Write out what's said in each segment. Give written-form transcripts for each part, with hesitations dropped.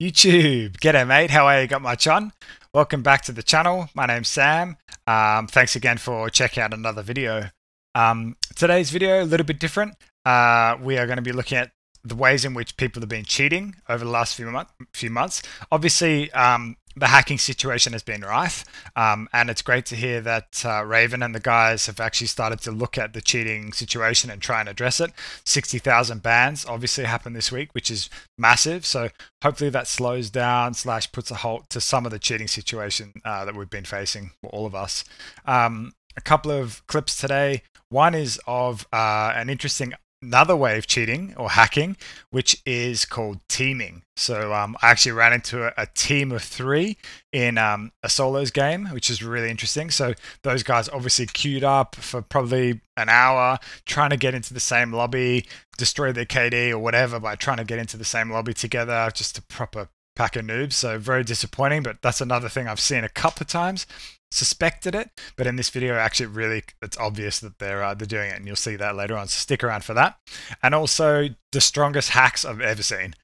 YouTube, g'day mate, how are you? Got my chun? Welcome back to the channel. My name's Sam. Thanks again for checking out another video. Today's video a little bit different. We are going to be looking at the ways in which people have been cheating over the last few months. Obviously, the hacking situation has been rife, and it's great to hear that Raven and the guys have actually started to look at the cheating situation and try and address it. 60,000 bans obviously happened this week, which is massive. So hopefully that slows down / puts a halt to some of the cheating situation that we've been facing, all of us. A couple of clips today. One is of an interesting another way of cheating or hacking, which is called teaming. So I actually ran into a team of 3 in a solos game, which is really interesting. So those guys obviously queued up for probably an hour trying to get into the same lobby, destroy their KD or whatever by trying to get into the same lobby together, just a proper pack of noobs. So very disappointing, but that's another thing I've seen a couple of times. Suspected it, but in this video actually really it's obvious that they're doing it, and you'll see that later on, so stick around for that. And also the strongest hacks I've ever seen.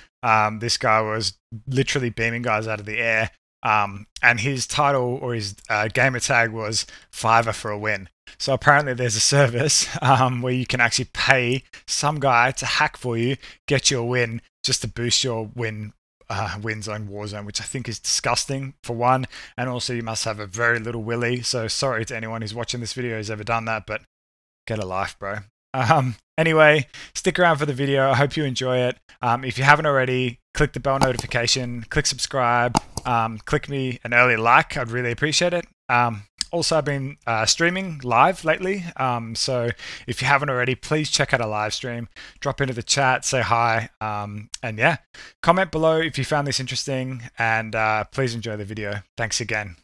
This guy was literally beaming guys out of the air, and his title or his gamer tag was Fiverr for a win. So apparently there's a service where you can actually pay some guy to hack for you, get you a win, just to boost your wins on Warzone, which I think is disgusting for one, and also you must have a very little willy. So sorry to anyone who's watching this video who's ever done that, but get a life, bro. Anyway, stick around for the video. I hope you enjoy it. If you haven't already, click the bell notification, click subscribe, click me an early like. I'd really appreciate it. Also, I've been streaming live lately, so if you haven't already, please check out a live stream. Drop into the chat, say hi, and yeah, comment below if you found this interesting, and please enjoy the video. Thanks again.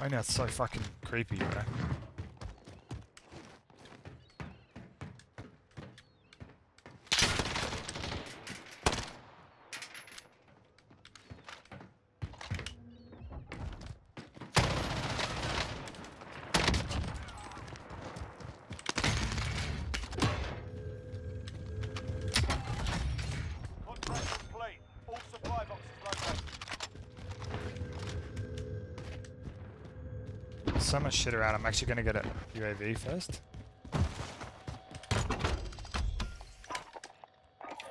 I know, it's so fucking creepy, bro. So much shit around. I'm actually gonna get a UAV first.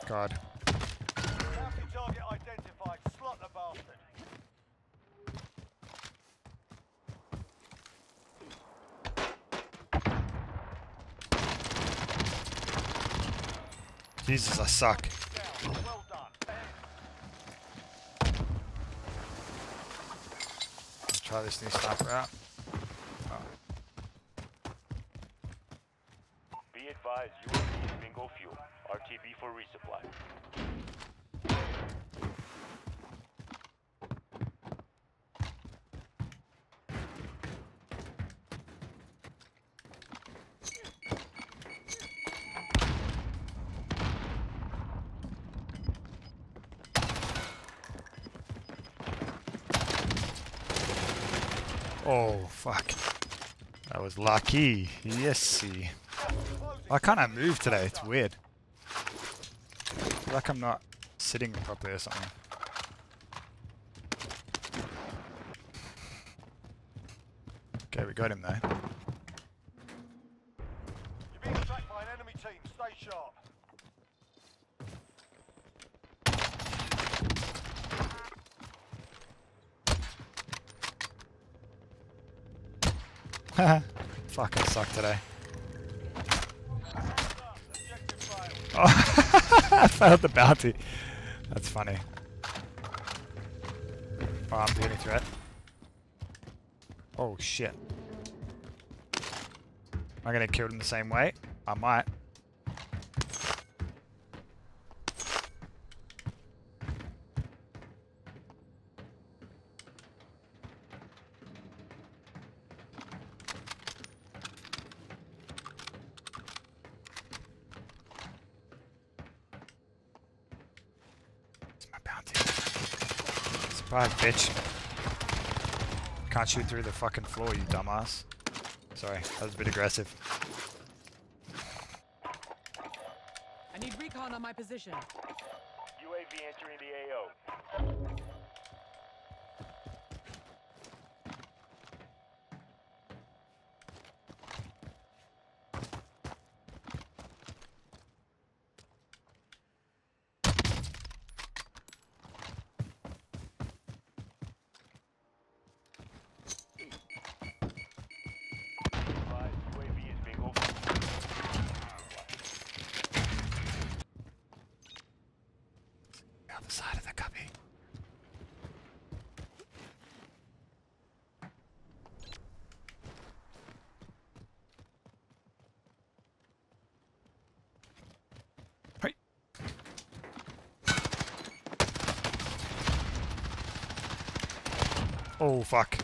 God. Target identified. Slot the bastard. Jesus, I suck. Let's try this new sniper out. RTB for resupply. Oh, fuck. I was lucky. Yes, see. I can't move today. It's weird. Like I'm not sitting properly or something. Okay, we got him though. You're being attacked by an enemy team. Stay sharp. Fuck, I suck today. Oh, I failed the bounty. That's funny. Oh, I'm doing a threat. Oh shit. Am I gonna kill him the same way? I might. Surprise, bitch. Can't shoot through the fucking floor, you dumbass. Sorry, that was a bit aggressive. I need recon on my position. UAV entering the AO. Side of the cubby. Hey. Oh fuck!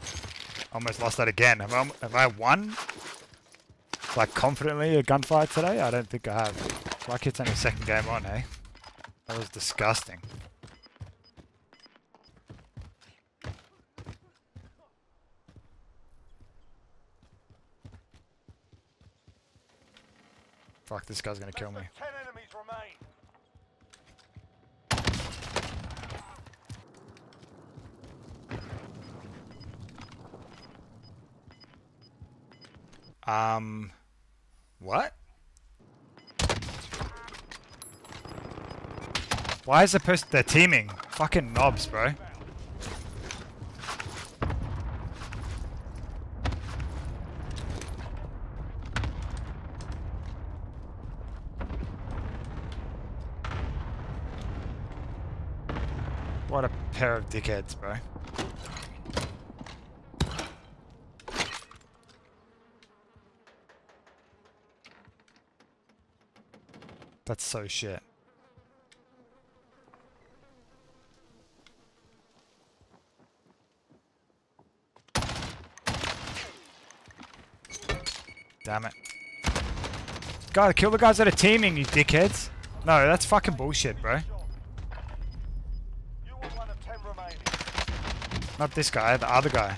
Almost lost that again. Have I won? Like confidently a gunfight today? I don't think I have. Lucky it's only second game on, eh? That was disgusting. Fuck, this guy's gonna kill me. 10 enemies remain. What? Why is the person they're teaming? Fucking knobs, bro. What a pair of dickheads, bro. That's so shit. Damn it. Gotta kill the guys that are teaming, you dickheads. No, that's fucking bullshit, bro. Not this guy, the other guy.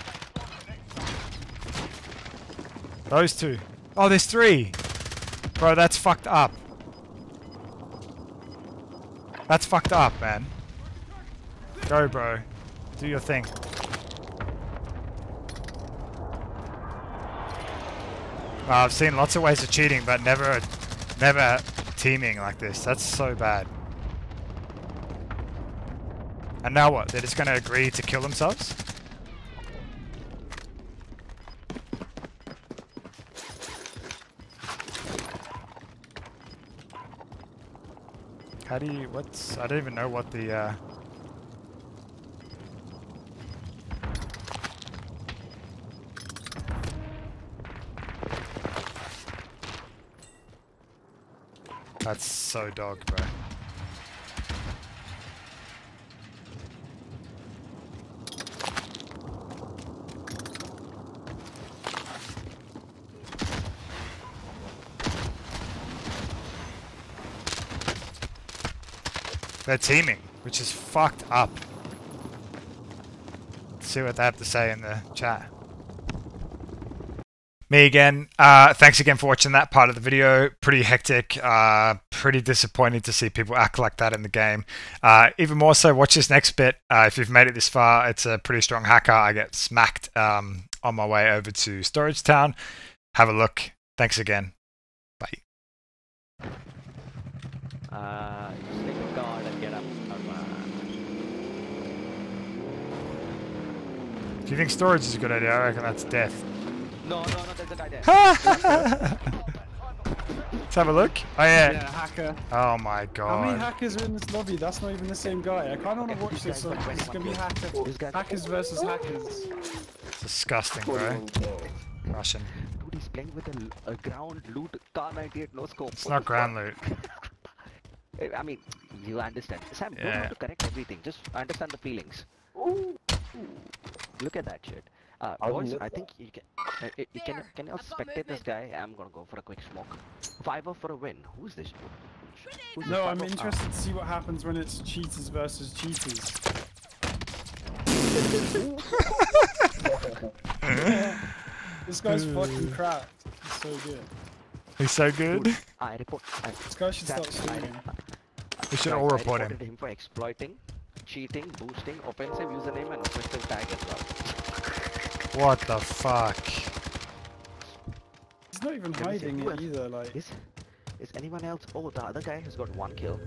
Those two. Oh, there's three! Bro, that's fucked up. That's fucked up, man. Go, bro. Do your thing. Wow, I've seen lots of ways of cheating, but never teaming like this. That's so bad. And now what? They're just going to agree to kill themselves? How do you... what's... I don't even know what the... That's so dog, bro. They're teaming, which is fucked up. Let's see what they have to say in the chat. me again. Thanks again for watching that part of the video. Pretty hectic, pretty disappointing to see people act like that in the game. Even more so, watch this next bit. If you've made it this far, it's a pretty strong hacker. I get smacked on my way over to Storage Town. Have a look. Thanks again. Bye. Just take the guard and get up. Do you think storage is a good idea? I reckon that's death. No, there's a guy there. Let's have a look. Oh yeah. Yeah, hacker. Oh my god. How many hackers are in this lobby? That's not even the same guy. I kind of want to watch this. It's gonna be hacker. Hackers versus hackers. It's disgusting, bro. Russian. Dude, he's playing with a ground loot car 98 no scope. It's not ground loot. I mean, you understand. Sam, yeah. Don't have to correct everything. Just understand the feelings. Ooh. Look at that shit. Boys, I think you can. Can you spectate this guy? I'm gonna go for a quick smoke. Fiverr for a win. Who's this? No, I'm interested to see what happens when it's cheaters versus cheaters. This guy's fucking crap. He's so good. He's so good. Dude, I report. This guy should stop streaming. We should all report him for exploiting, cheating, boosting, offensive username, and offensive tag as well. What the fuck? He's not even hiding it either. Like, is anyone else? Oh, the other guy has got one kill.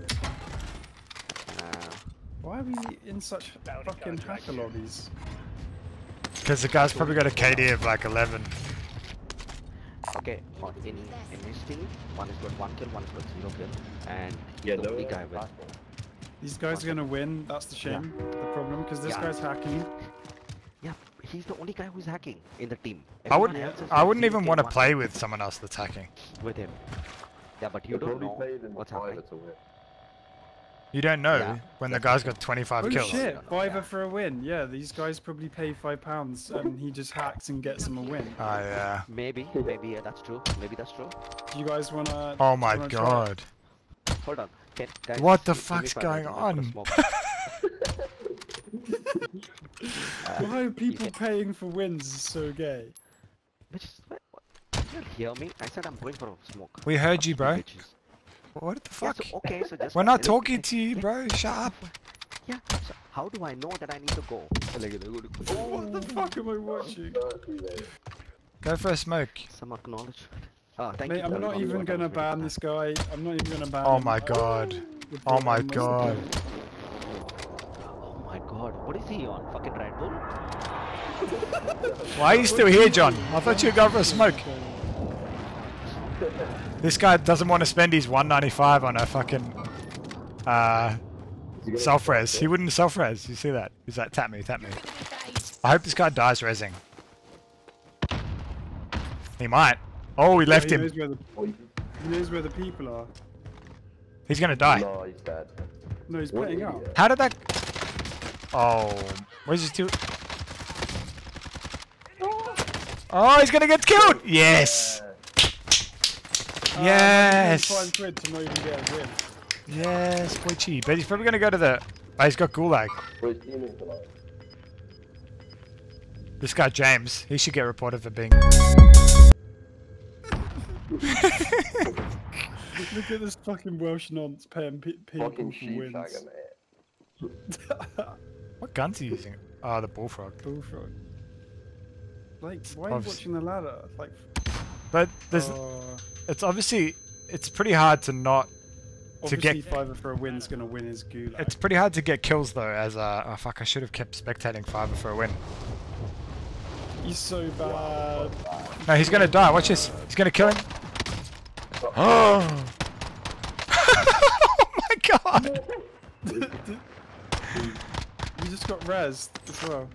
Why are we in such fucking hacker lobbies? Because the guy's probably got a KD of like 11. Okay, in his team, one has got one kill, one has got zero kill, and yeah, the only guy wins. These guys are gonna win. That's the shame, the problem, because this guy's hacking. Yeah, he's the only guy who's hacking in the team. I wouldn't even want to play with someone else that's hacking. With him. Yeah, but you don't know what's happening. You don't know when the guy's got 25 kills. Oh shit, Fiverr for a win. Yeah, these guys probably pay £5 and he just hacks and gets them a win. Oh yeah. Maybe yeah, that's true. Maybe that's true. Do you guys wanna... Oh my god. Hold on. Guys, what the fuck's going on? Why are people paying for wins is so gay? You hear me? I said I'm going for a smoke. We heard you, bro. What the fuck? Yeah, so, okay, so just we're not talking to you, bro. Shut up. Yeah. So how do I know that I need to go? Oh, what the fuck am I watching? Go for a smoke. Some acknowledgement. Oh, thank you. I'm not even gonna ban this guy. I'm not even gonna ban. Oh my god. Oh my god. Oh my god. What is he on? Fucking Red Bull? Why are you still here, John? I thought you were going for a smoke. This guy doesn't want to spend his 195 on a fucking self-res. He wouldn't self-res. You see that? He's like, tap me, tap me. I hope this guy dies resing. He might. Oh, we left him. He knows where the people are. He's gonna die. No, he's dead. No, he's putting up. How did that... Oh, where's his two... Oh, he's gonna get killed! Yes! Yes! Yes, Poichi. But he's probably gonna go to the... Oh, he's got gulag. This guy, James, he should get reported for being... Look at this fucking Welsh nonce paying people for wins. What guns are you using? Ah, the bullfrog. Bullfrog. Like, why are you watching the ladder? Like... But there's... It's obviously, it's pretty hard to not to get Fiverr for a win is gonna win his gulag. It's pretty hard to get kills though. As oh fuck, I should have kept spectating Fiverr for a win. He's so bad. No, he's gonna die. Watch this. He's gonna kill him. Oh! Oh my god! You just got rezzed as well.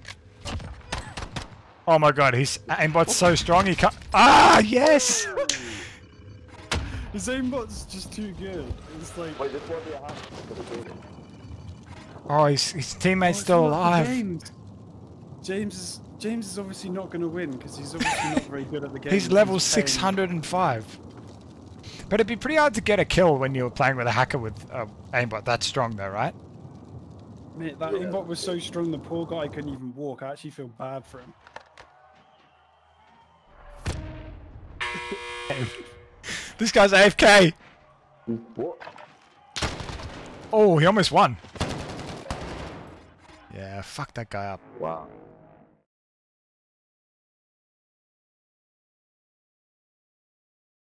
Oh my god, his aimbot's so strong he can't. Ah yes! His aimbot's just too good. It's like... Wait, this won't be a hack. Oh, his teammate's still alive. James is obviously not going to win because he's obviously not very good at the game. He's level 605. But it'd be pretty hard to get a kill when you're playing with a hacker with an aimbot that's strong though, right? Mate, that aimbot was so strong the poor guy couldn't even walk. I actually feel bad for him. This guy's AFK. What? Oh, he almost won. Yeah, fuck that guy up. Wow.